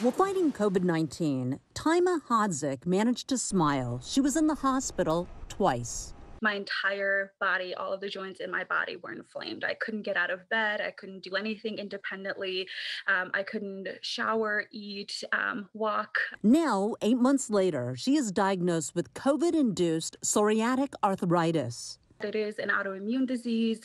While fighting COVID-19, Taima Hodzic managed to smile. She was in the hospital twice. My entire body, all of the joints in my body were inflamed. I couldn't get out of bed. I couldn't do anything independently. I couldn't shower, eat, walk. Now, 8 months later, she is diagnosed with COVID-induced psoriatic arthritis. It is an autoimmune disease,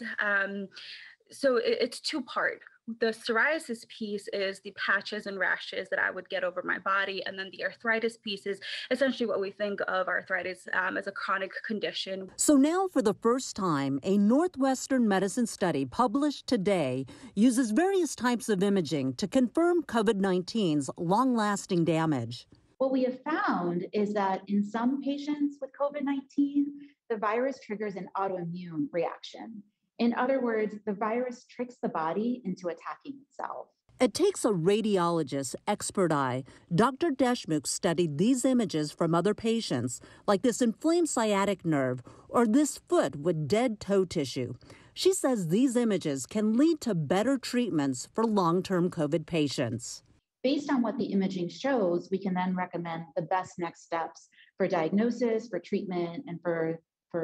so it's two-part. The psoriasis piece is the patches and rashes that I would get over my body, and then the arthritis piece is essentially what we think of arthritis as a chronic condition. So now, for the first time, a Northwestern Medicine study published today uses various types of imaging to confirm COVID-19's long-lasting damage. What we have found is that in some patients with COVID-19, the virus triggers an autoimmune reaction. In other words, the virus tricks the body into attacking itself. It takes a radiologist's expert eye. Dr. Deshmukh studied these images from other patients, like this inflamed sciatic nerve or this foot with dead toe tissue. She says these images can lead to better treatments for long-term COVID patients. Based on what the imaging shows, we can then recommend the best next steps for diagnosis, for treatment, and for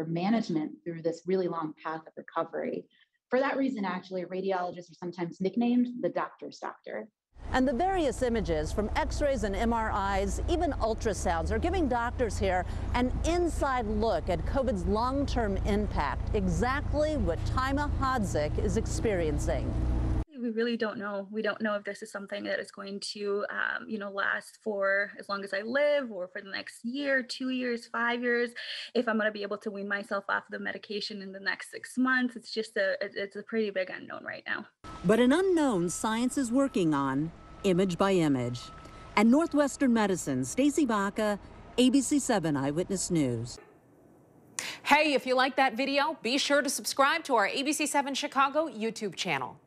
management through this really long path of recovery. For that reason, actually, radiologists are sometimes nicknamed the doctor's doctor. And the various images from x-rays and MRIs, even ultrasounds, are giving doctors here an inside look at COVID's long-term impact, exactly what Taima Hodzic is experiencing. We really don't know. We don't know if this is something that is going to, last for as long as I live or for the next year, 2 years, 5 years, if I'm going to be able to wean myself off the medication in the next 6 months. It's just it's a pretty big unknown right now. But an unknown science is working on image by image. At Northwestern Medicine, Stacey Baca, ABC7 Eyewitness News. Hey, if you like that video, be sure to subscribe to our ABC7 Chicago YouTube channel.